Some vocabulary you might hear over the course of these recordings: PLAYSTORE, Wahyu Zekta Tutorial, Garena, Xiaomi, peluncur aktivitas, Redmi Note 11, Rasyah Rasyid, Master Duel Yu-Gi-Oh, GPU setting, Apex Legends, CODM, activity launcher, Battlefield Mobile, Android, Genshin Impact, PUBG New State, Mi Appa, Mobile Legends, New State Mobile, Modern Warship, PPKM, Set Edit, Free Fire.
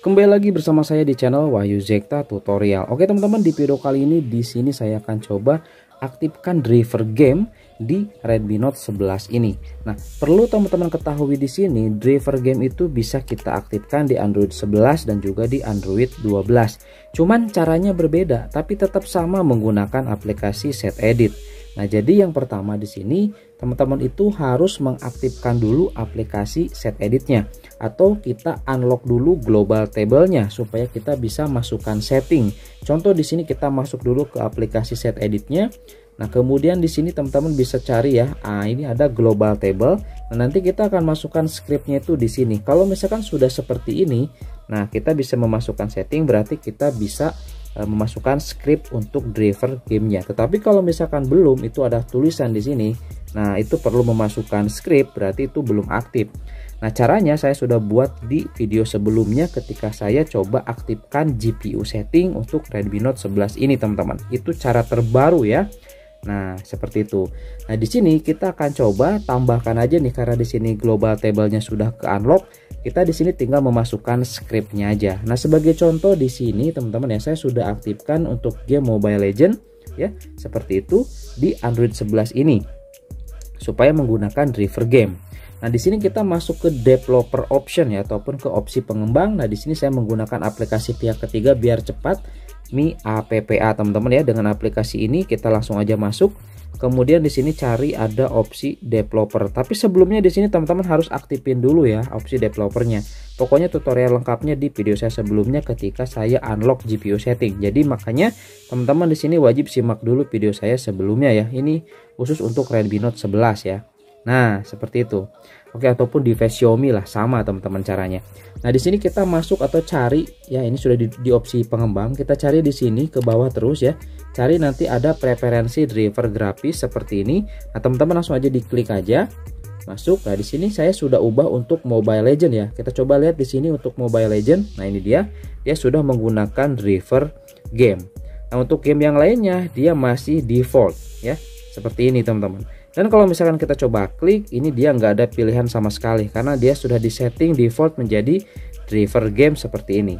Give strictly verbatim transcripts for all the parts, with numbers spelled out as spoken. Kembali lagi bersama saya di channel Wahyu Zekta Tutorial. Oke teman-teman, di video kali ini di sini saya akan coba aktifkan driver game di Redmi Note sebelas ini. Nah, perlu teman-teman ketahui di sini driver game itu bisa kita aktifkan di Android sebelas dan juga di Android dua belas. Cuman caranya berbeda, tapi tetap sama menggunakan aplikasi Set Edit. Nah, jadi yang pertama di sini teman-teman itu harus mengaktifkan dulu aplikasi Set Editnya, atau kita unlock dulu global table-nya supaya kita bisa masukkan setting. Contoh di sini kita masuk dulu ke aplikasi Set Edit-nya. Nah, kemudian di sini teman-teman bisa cari ya. Ah, ini ada global table. Nah, nanti kita akan masukkan script-nya itu di sini. Kalau misalkan sudah seperti ini, nah kita bisa memasukkan setting, berarti kita bisa e, memasukkan script untuk driver gamenya. Tetapi kalau misalkan belum, itu ada tulisan di sini. Nah, itu perlu memasukkan script, berarti itu belum aktif. Nah, caranya saya sudah buat di video sebelumnya ketika saya coba aktifkan G P U setting untuk Redmi Note sebelas ini, teman-teman. Itu cara terbaru ya. Nah, seperti itu. Nah, di sini kita akan coba tambahkan aja nih, karena di sini global table-nya sudah ke-unlock. Kita di sini tinggal memasukkan script-nya aja. Nah, sebagai contoh di sini, teman-teman ya, saya sudah aktifkan untuk game Mobile Legends ya, seperti itu di Android sebelas ini supaya menggunakan driver game. Nah, di sini kita masuk ke developer option ya, ataupun ke opsi pengembang. Nah, di sini saya menggunakan aplikasi pihak ketiga biar cepat, Mi Appa teman-teman ya. Dengan aplikasi ini kita langsung aja masuk. Kemudian di sini cari ada opsi developer. Tapi sebelumnya di sini teman-teman harus aktifin dulu ya opsi developernya. Pokoknya tutorial lengkapnya di video saya sebelumnya ketika saya unlock G P U setting. Jadi makanya teman-teman di sini wajib simak dulu video saya sebelumnya ya. Ini khusus untuk Redmi Note sebelas ya. Nah, seperti itu. Oke, ataupun device Xiaomi lah, sama teman-teman caranya. Nah, di sini kita masuk atau cari ya, ini sudah di, di opsi pengembang. Kita cari di sini ke bawah terus ya. Cari nanti ada preferensi driver grafis seperti ini. Nah, teman-teman langsung aja diklik aja. Masuk. Nah, di sini saya sudah ubah untuk Mobile Legends ya. Kita coba lihat di sini untuk Mobile Legends. Nah, ini dia. Dia sudah menggunakan driver game. Nah, untuk game yang lainnya dia masih default ya. Seperti ini, teman-teman. Dan kalau misalkan kita coba klik, ini dia nggak ada pilihan sama sekali karena dia sudah disetting default menjadi driver game seperti ini.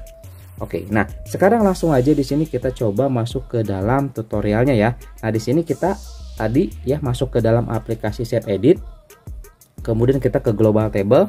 Oke, nah sekarang langsung aja di sini kita coba masuk ke dalam tutorialnya ya. Nah, di sini kita tadi ya masuk ke dalam aplikasi Set Edit. Kemudian kita ke global table.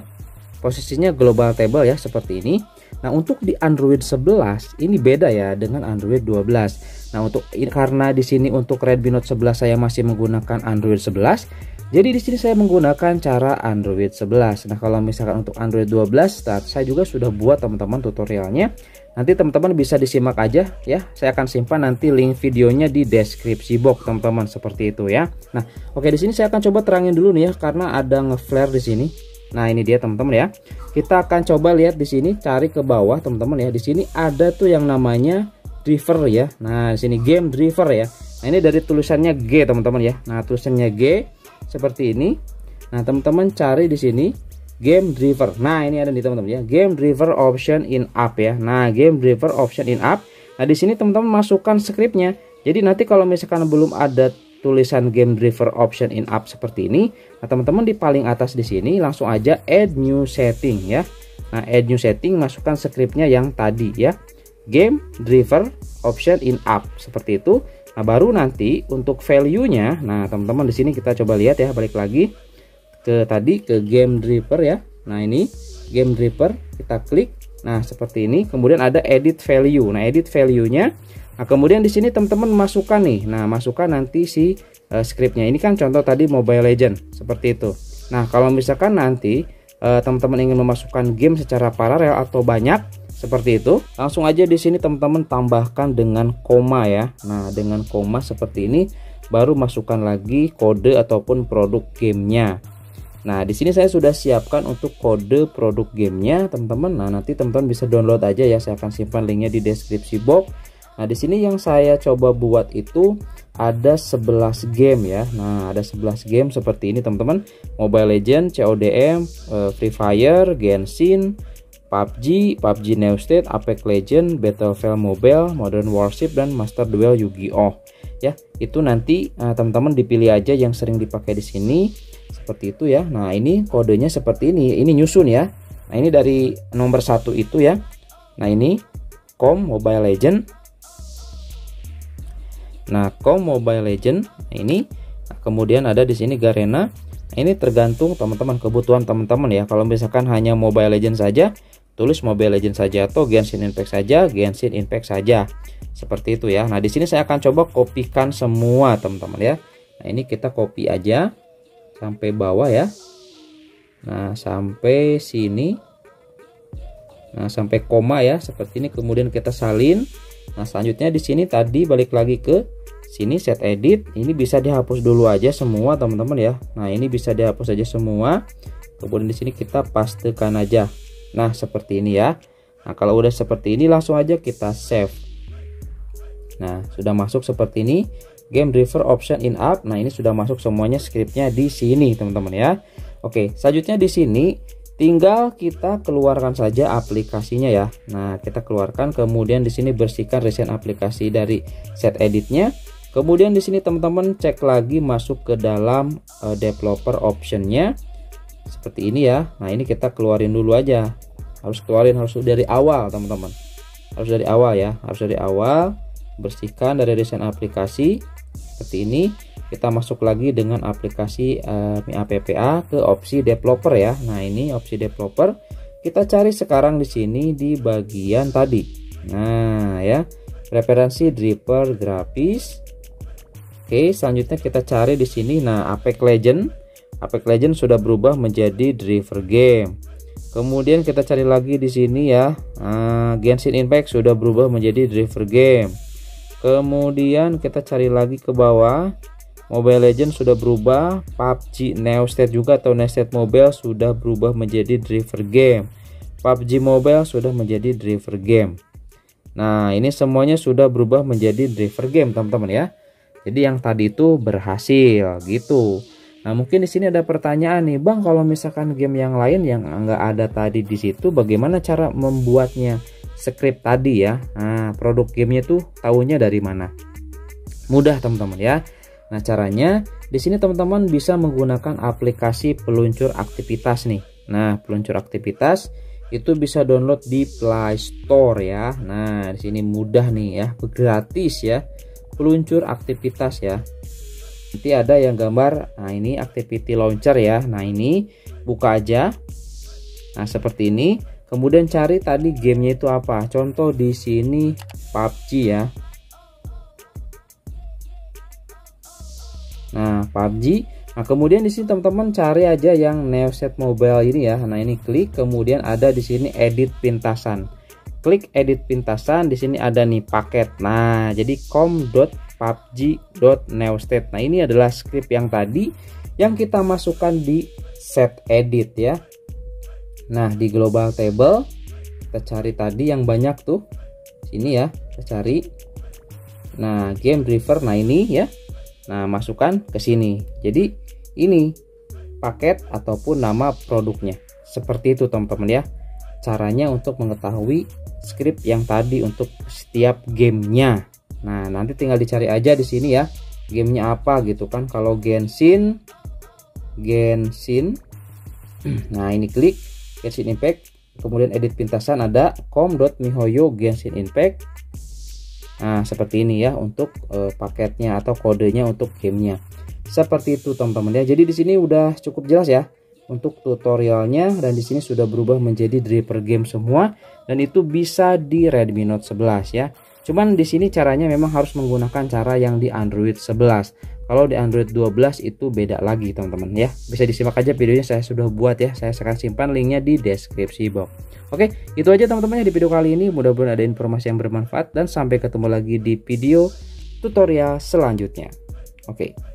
Posisinya global table ya seperti ini. Nah, untuk di Android sebelas ini beda ya dengan Android dua belas. Nah, untuk karena di sini untuk Redmi Note sebelas saya masih menggunakan Android sebelas. Jadi di sini saya menggunakan cara Android sebelas. Nah, kalau misalkan untuk Android dua belas, saya juga sudah buat teman-teman tutorialnya. Nanti teman-teman bisa disimak aja ya. Saya akan simpan nanti link videonya di deskripsi box teman-teman, seperti itu ya. Nah, oke di sini saya akan coba terangin dulu nih ya karena ada nge-flare di sini. Nah, ini dia teman-teman ya. Kita akan coba lihat di sini, cari ke bawah teman-teman ya. Di sini ada tuh yang namanya driver ya. Nah, di sini game driver ya. Nah, ini dari tulisannya G teman-teman ya. Nah, tulisannya G seperti ini. Nah, teman-teman cari di sini game driver. Nah, ini ada nih teman-teman ya. Game driver option in app ya. Nah, game driver option in app. Nah, di sini teman-teman masukkan scriptnya. Jadi nanti kalau misalkan belum ada tulisan game driver option in app seperti ini, nah teman-teman di paling atas di sini langsung aja add new setting ya. Nah, add new setting, masukkan scriptnya yang tadi ya, game driver option in app seperti itu. Nah, baru nanti untuk value nya nah teman-teman di sini kita coba lihat ya, balik lagi ke tadi ke game driver ya. Nah, ini game driver, kita klik. Nah, seperti ini. Kemudian ada edit value. Nah, edit value nya Nah, kemudian di sini teman-teman masukkan nih. Nah, masukkan nanti si uh, scriptnya. Ini kan contoh tadi Mobile Legends seperti itu. Nah, kalau misalkan nanti uh, teman-teman ingin memasukkan game secara paralel atau banyak seperti itu, langsung aja di sini teman-teman tambahkan dengan koma ya. Nah, dengan koma seperti ini baru masukkan lagi kode ataupun produk gamenya. Nah, di sini saya sudah siapkan untuk kode produk gamenya teman-teman. Nah, nanti teman-teman bisa download aja ya. Saya akan simpan linknya di deskripsi box. Nah, di sini yang saya coba buat itu ada sebelas game ya. Nah, ada sebelas game seperti ini teman-teman. Mobile Legends, C O D M, Free Fire, Genshin, P U B G, P U B G New State, Apex Legends, Battlefield Mobile, Modern Warship, dan Master Duel Yu-Gi-Oh ya. Itu nanti teman-teman dipilih aja yang sering dipakai di sini seperti itu ya. Nah, ini kodenya seperti ini. Ini nyusun ya. Nah, ini dari nomor satu itu ya. Nah ini com Mobile Legends. Nah com Mobile Legends nah, ini nah, kemudian ada di sini Garena. Nah, ini tergantung teman-teman, kebutuhan teman-teman ya. Kalau misalkan hanya Mobile Legends saja, tulis Mobile Legends saja, atau Genshin Impact saja, Genshin Impact saja. Seperti itu ya. Nah, di sini saya akan coba kopikan semua, teman-teman ya. Nah, ini kita copy aja sampai bawah ya. Nah, sampai sini. Nah, sampai koma ya, seperti ini, kemudian kita salin. Nah, selanjutnya di sini tadi balik lagi ke sini set edit. Ini bisa dihapus dulu aja semua, teman-teman ya. Nah, ini bisa dihapus aja semua. Kemudian di sini kita pastekan aja. Nah, seperti ini ya. Nah, kalau udah seperti ini langsung aja kita save. Nah, sudah masuk seperti ini. Game driver option in app. Nah, ini sudah masuk semuanya scriptnya di sini, teman-teman ya. Oke, selanjutnya di sini tinggal kita keluarkan saja aplikasinya ya. Nah, kita keluarkan, kemudian di sini bersihkan recent aplikasi dari set editnya. Kemudian di sini teman-teman cek lagi masuk ke dalam uh, developer optionnya. Seperti ini ya. Nah, ini kita keluarin dulu aja. Harus keluarin, harus dari awal, teman-teman. Harus dari awal ya. Harus dari awal. Bersihkan dari desain aplikasi. Seperti ini. Kita masuk lagi dengan aplikasi uh, Mi Appa ke opsi developer ya. Nah, ini opsi developer. Kita cari sekarang di sini di bagian tadi. Nah, ya. Referensi driver grafis. Oke, selanjutnya kita cari di sini. Nah, Apex Legends. Apex Legends sudah berubah menjadi driver game. Kemudian kita cari lagi di sini ya. Uh, Genshin Impact sudah berubah menjadi driver game. Kemudian kita cari lagi ke bawah. Mobile Legends sudah berubah. P U B G New State juga atau New State Mobile sudah berubah menjadi driver game. P U B G Mobile sudah menjadi driver game. Nah, ini semuanya sudah berubah menjadi driver game, teman-teman ya. Jadi yang tadi itu berhasil gitu. Nah, mungkin di sini ada pertanyaan nih, Bang, kalau misalkan game yang lain yang nggak ada tadi di situ, bagaimana cara membuatnya script tadi ya? Nah, produk gamenya tuh tahunya dari mana? Mudah, teman-teman ya. Nah, caranya di sini teman-teman bisa menggunakan aplikasi peluncur aktivitas nih. Nah, peluncur aktivitas itu bisa download di Play Store ya. Nah, di sini mudah nih ya, gratis ya. Peluncur aktivitas ya. Nanti ada yang gambar, nah ini activity launcher ya. Nah, ini buka aja. Nah, seperti ini. Kemudian cari tadi gamenya itu apa. Contoh di sini P U B G ya. Nah, P U B G. Nah, kemudian di sini teman-teman cari aja yang New State Mobile ini ya. Nah, ini klik, kemudian ada di sini edit pintasan. Klik edit pintasan, di sini ada nih paket. Nah, jadi com. pubg.newstate. Nah, ini adalah script yang tadi yang kita masukkan di set edit ya. Nah, di global table kita cari tadi yang banyak tuh. Sini ya, kita cari. Nah, game driver, nah ini ya. Nah, masukkan ke sini. Jadi ini paket ataupun nama produknya. Seperti itu, teman-teman ya. Caranya untuk mengetahui script yang tadi untuk setiap gamenya. Nah, nanti tinggal dicari aja di sini ya, gamenya apa gitu kan. Kalau Genshin, Genshin, nah ini klik Genshin Impact, kemudian edit pintasan ada com.mihoyo Genshin Impact. Nah, seperti ini ya untuk uh, paketnya atau kodenya untuk gamenya. Seperti itu, teman-teman ya. Jadi di sini udah cukup jelas ya untuk tutorialnya, dan di sini sudah berubah menjadi driver game semua, dan itu bisa di Redmi Note sebelas ya. Cuman di sini caranya memang harus menggunakan cara yang di Android sebelas. Kalau di Android dua belas itu beda lagi, teman-teman ya. Bisa disimak aja videonya, saya sudah buat ya. Saya akan simpan linknya di deskripsi box. Oke, itu aja teman-teman ya di video kali ini. Mudah-mudahan ada informasi yang bermanfaat, dan sampai ketemu lagi di video tutorial selanjutnya. Oke.